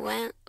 when